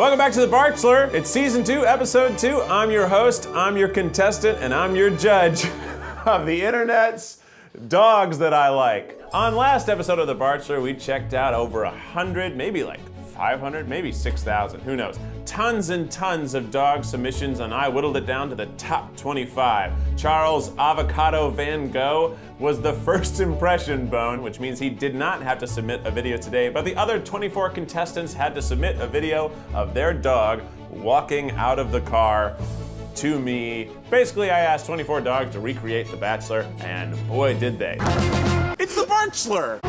Welcome back to The Bachelor. It's season 2, episode 2. I'm your host, I'm your contestant, and I'm your judge of the internet's dogs that I like. On last episode of The Bachelor, we checked out over 100, maybe like 500, maybe 6,000, who knows. Tons and tons of dog submissions, and I whittled it down to the top 25. Charles Avocado Van Gogh was the first impression bone, which means he did not have to submit a video today, but the other 24 contestants had to submit a video of their dog walking out of the car to me. Basically, I asked 24 dogs to recreate The Bachelor, and boy, did they. It's The Bachelor!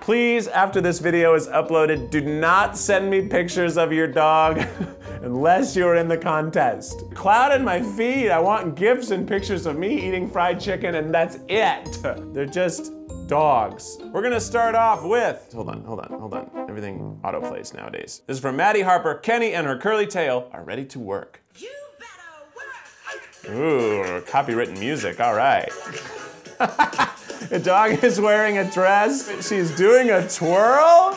Please, after this video is uploaded, do not send me pictures of your dog unless you're in the contest. Cloud in my feed, I want gifs and pictures of me eating fried chicken and that's it. They're just dogs. We're gonna start off with, hold on. Everything autoplays nowadays. This is from Maddie Harper. Kenny and her curly tail are ready to work. You better work. Ooh, copywritten music, all right. The dog is wearing a dress. She's doing a twirl.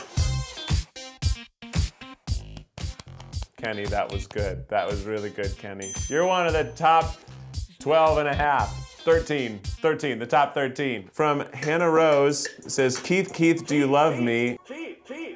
Kenny, that was good. That was really good, Kenny. You're one of the top 12 and a half. 13, the top 13. From Hannah Rose, it says, Keith, Keith, do you love me? Keith, Keith.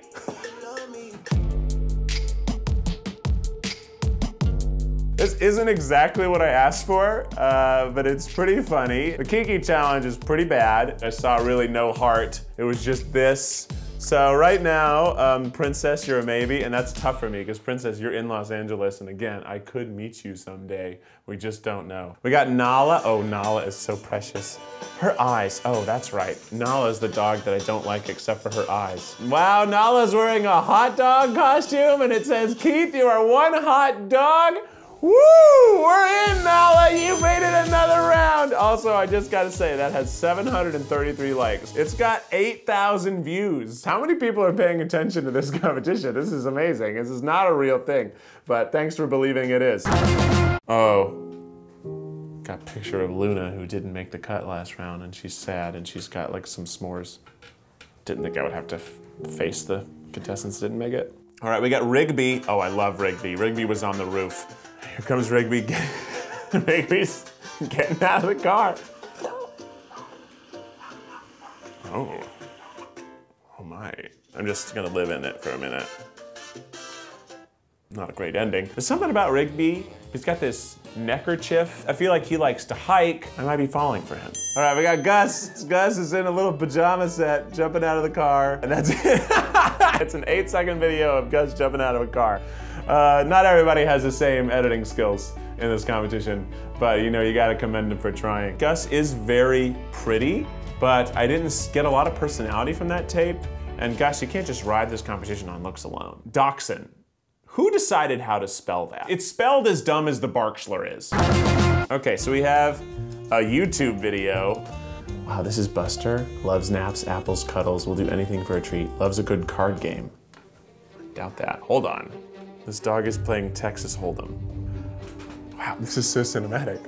This isn't exactly what I asked for, but it's pretty funny. The Kiki challenge is pretty bad. I saw really no heart. It was just this. So right now, Princess, you're a maybe, and that's tough for me because Princess, you're in Los Angeles, and again, I could meet you someday. We just don't know. We got Nala. Oh, Nala is so precious. Her eyes. Oh, that's right. Nala's the dog that I don't like except for her eyes. Wow, Nala's wearing a hot dog costume, and it says, Keith, you are one hot dog. Woo! We're in, Nala! You made it another round! Also, I just gotta say, that has 733 likes. It's got 8,000 views. How many people are paying attention to this competition? This is amazing. This is not a real thing, but thanks for believing it is. Oh. Got a picture of Luna, who didn't make the cut last round, and she's sad, and she's got like some s'mores. Didn't think I would have to face the contestants didn't make it. All right, we got Rigby. Oh, I love Rigby. Rigby was on the roof. Here comes Rigby. Rigby's getting out of the car. Oh. Oh my. I'm just gonna live in it for a minute. Not a great ending. There's something about Rigby. He's got this neckerchief. I feel like he likes to hike. I might be falling for him. All right, we got Gus. Gus is in a little pajama set, jumping out of the car, and that's it. It's an 8-second video of Gus jumping out of a car. Not everybody has the same editing skills in this competition, but you know, you gotta commend him for trying. Gus is very pretty, but I didn't get a lot of personality from that tape. And Gus, you can't just ride this competition on looks alone. Dachshund. Who decided how to spell that? It's spelled as dumb as the Barkster is. Okay, so we have a YouTube video. Wow, this is Buster. Loves naps, apples, cuddles, will do anything for a treat. Loves a good card game. Doubt that. Hold on. This dog is playing Texas Hold'em. Wow, this is so cinematic.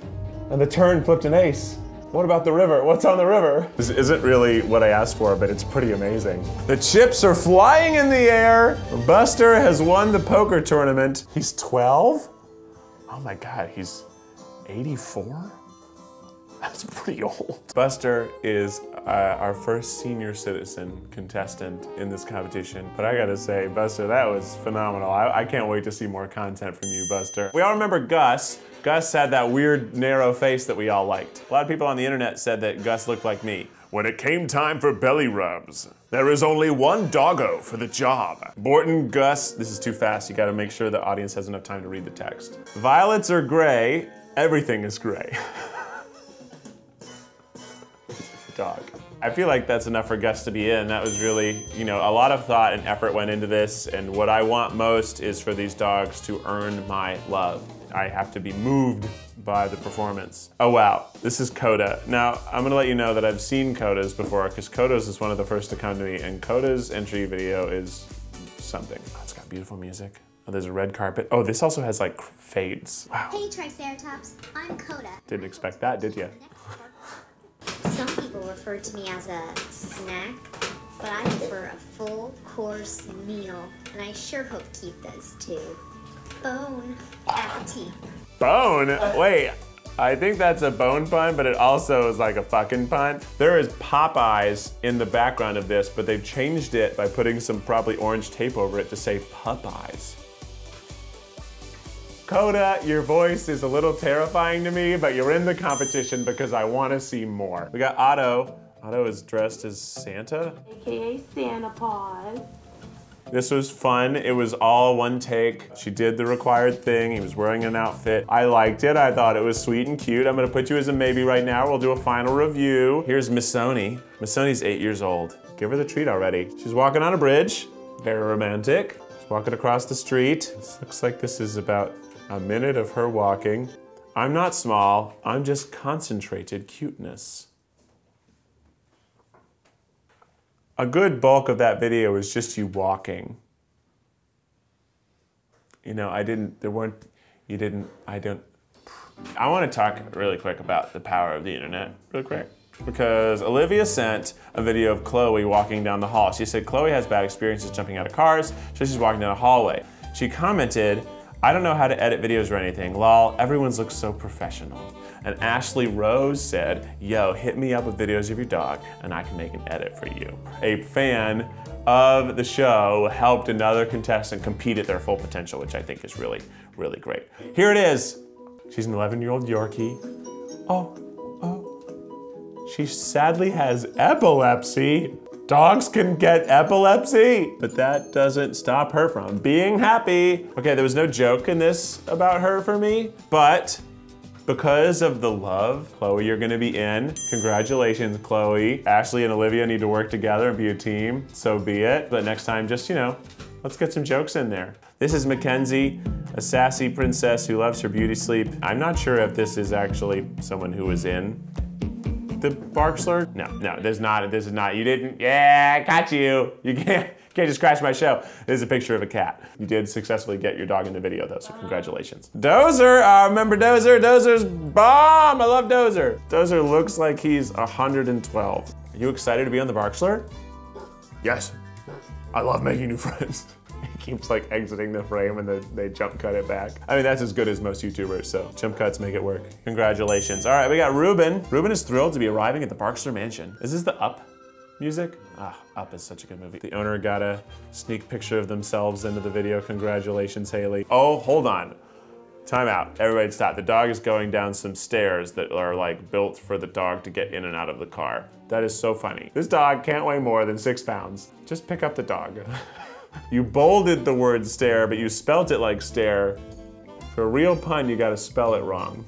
And the turn flipped an ace. What about the river? What's on the river? This isn't really what I asked for, but it's pretty amazing. The chips are flying in the air. Buster has won the poker tournament. He's 12? Oh my God, he's 84? That's pretty old. Buster is our first senior citizen contestant in this competition. But I gotta say, Buster, that was phenomenal. I can't wait to see more content from you, Buster. We all remember Gus. Gus had that weird, narrow face that we all liked. A lot of people on the internet said that Gus looked like me. When it came time for belly rubs, there is only one doggo for the job. Borton, Gus, this is too fast. You gotta make sure the audience has enough time to read the text. Violets are gray, everything is gray. Dog. I feel like that's enough for Gus to be in. That was really, you know, a lot of thought and effort went into this, and what I want most is for these dogs to earn my love. I have to be moved by the performance. Oh wow, this is Coda. Now, I'm gonna let you know that I've seen Coda's before, because Coda's is one of the first to come to me, and Coda's entry video is something. Oh, it's got beautiful music. Oh, there's a red carpet. Oh, this also has like fades. Wow. Hey Triceratops, I'm Coda. Didn't expect that, did you? Some people refer to me as a snack, but I course meal, and I sure hope Keith does too. Bone appetit. Bone? Wait, I think that's a bone pun, but it also is like a fucking pun. There is Popeyes in the background of this, but they've changed it by putting some probably orange tape over it to say Popeyes. Coda, your voice is a little terrifying to me, but you're in the competition because I want to see more. We got Otto. Otto is dressed as Santa. AKA Santa Paws. This was fun. It was all one take. She did the required thing. He was wearing an outfit. I liked it. I thought it was sweet and cute. I'm gonna put you as a maybe right now. We'll do a final review. Here's Missoni. Missoni's 8 years old. Give her the treat already. She's walking on a bridge. Very romantic. She's walking across the street. This looks like this is about a minute of her walking. I'm not small, I'm just concentrated cuteness. A good bulk of that video is just you walking. You know, I wanna talk really quick about the power of the internet, really quick. Because Olivia sent a video of Chloe walking down the hall. She said Chloe has bad experiences jumping out of cars, so she's walking down a hallway. She commented, I don't know how to edit videos or anything. Lol, everyone's looks so professional. And Ashley Rose said, yo, hit me up with videos of your dog and I can make an edit for you. A fan of the show helped another contestant compete at their full potential, which I think is really, really great. Here it is. She's an 11-year-old Yorkie. Oh, oh. She sadly has epilepsy. Dogs can get epilepsy, but that doesn't stop her from being happy. Okay, there was no joke in this about her for me, but because of the love, Chloe, you're gonna be in. Congratulations, Chloe. Ashley and Olivia need to work together and be a team, so be it. But next time, just, you know, let's get some jokes in there. This is Mackenzie, a sassy princess who loves her beauty sleep. I'm not sure if this is actually someone who was in the Barkster? No, no, this is not. You didn't, yeah, I got you. You can't just crash my show. This is a picture of a cat. You did successfully get your dog in the video though, so congratulations. Dozer, I remember Dozer. Dozer's bomb, I love Dozer. Dozer looks like he's 112. Are you excited to be on the Barkster? Yes, I love making new friends. He keeps like exiting the frame and they jump cut it back. I mean, that's as good as most YouTubers, so jump cuts make it work. Congratulations. All right, we got Ruben. Ruben is thrilled to be arriving at the Barkster Mansion. Is this the Up music? Ah, Up is such a good movie. The owner got a sneak picture of themselves into the video. Congratulations, Haley. Oh, hold on. Time out. Everybody stop. The dog is going down some stairs that are like built for the dog to get in and out of the car. That is so funny. This dog can't weigh more than 6 pounds. Just pick up the dog. You bolded the word stare, but you spelt it like stare. For a real pun, you gotta spell it wrong.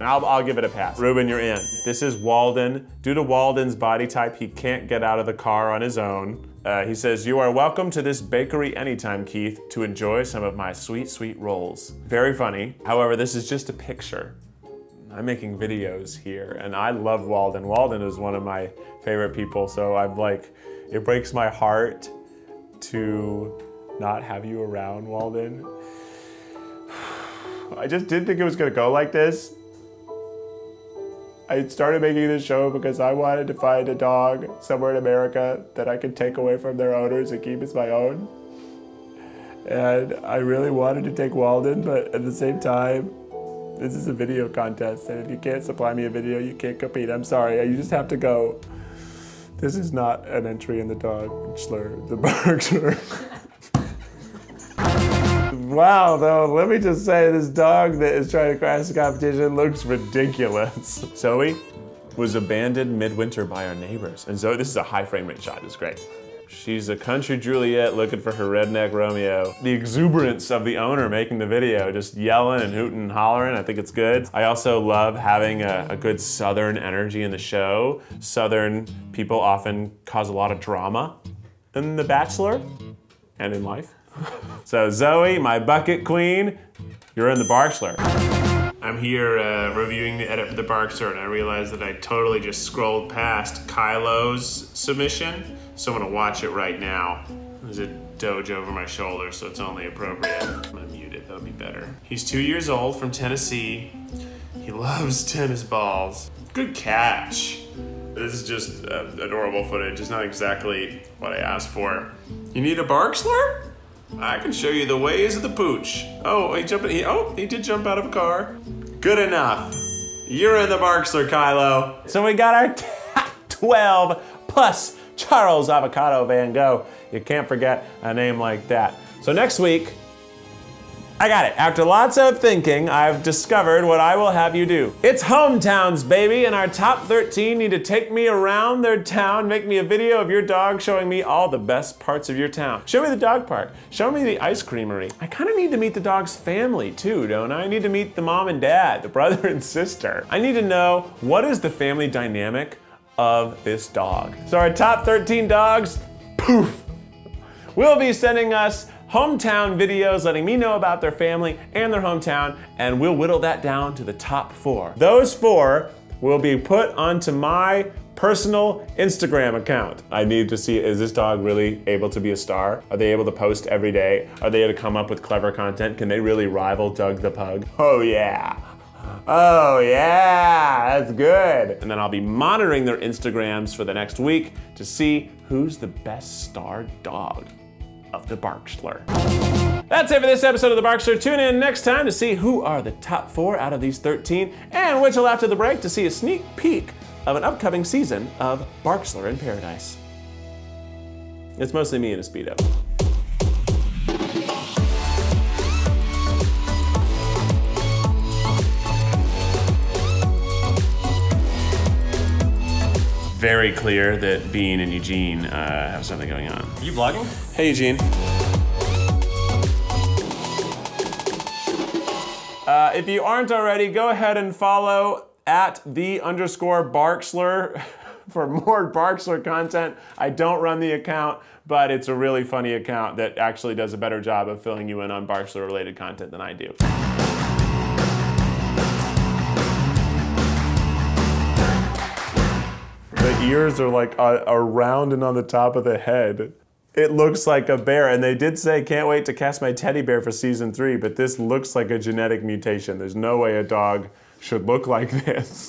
I'll give it a pass. Ruben, you're in. This is Walden. Due to Walden's body type, he can't get out of the car on his own. He says, you are welcome to this bakery anytime, Keith, to enjoy some of my sweet, sweet rolls. Very funny. However, this is just a picture. I'm making videos here, and I love Walden. Walden is one of my favorite people, so I'm like, it breaks my heart to not have you around, Walden. I just didn't think it was gonna go like this. I started making this show because I wanted to find a dog somewhere in America that I could take away from their owners and keep as my own. And I really wanted to take Walden, but at the same time, this is a video contest, and if you can't supply me a video, you can't compete. I'm sorry, you just have to go. This is not an entry in the dog slur, the Barkster. Wow, though, let me just say this dog that is trying to crash the competition looks ridiculous. Zoe was abandoned midwinter by our neighbors. And Zoe, this is a high frame rate shot, it's great. She's a country Juliet looking for her redneck Romeo. The exuberance of the owner making the video, just yelling and hooting and hollering, I think it's good. I also love having a good Southern energy in the show. Southern people often cause a lot of drama in The Bachelor and in life. So Zoe, my bucket queen, you're in The Barkster. I'm here reviewing the edit for The Barkster, and I realized that I totally just scrolled past Kylo's submission. So I'm gonna watch it right now. There's a doge over my shoulder, so it's only appropriate. I'm gonna mute it, that'll be better. He's 2 years old from Tennessee. He loves tennis balls. Good catch. This is just adorable footage. It's not exactly what I asked for. You need a Barkster? I can show you the ways of the pooch. Oh, he did jump out of a car. Good enough. You're in the Barkster, Kylo. So we got our top 12 plus Charles Avocado Van Gogh. You can't forget a name like that. So next week, I got it. After lots of thinking, I've discovered what I will have you do. It's hometowns, baby, and our top 13 need to take me around their town, make me a video of your dog showing me all the best parts of your town. Show me the dog park. Show me the ice creamery. I kind of need to meet the dog's family too, don't I? I need to meet the mom and dad, the brother and sister. I need to know, what is the family dynamic of this dog? So our top 13 dogs, poof, will be sending us hometown videos letting me know about their family and their hometown, and we'll whittle that down to the top 4. Those 4 will be put onto my personal Instagram account. I need to see, is this dog really able to be a star? Are they able to post every day? Are they able to come up with clever content? Can they really rival Doug the Pug? Oh yeah. Oh yeah, that's good. And then I'll be monitoring their Instagrams for the next week to see who's the best star dog of the Barkstler. That's it for this episode of the Barkstler. Tune in next time to see who are the top 4 out of these 13, and wait till after the break to see a sneak peek of an upcoming season of Barksler in Paradise. It's mostly me in a Speedo. Very clear that Bean and Eugene have something going on. Are you vlogging? Hey, Eugene. If you aren't already, go ahead and follow @the_Barksler for more Barksler content. I don't run the account, but it's a really funny account that actually does a better job of filling you in on Barksler-related content than I do. Ears are like around and on the top of the head. It looks like a bear, and they did say, can't wait to cast my teddy bear for season 3, but this looks like a genetic mutation. There's no way a dog should look like this.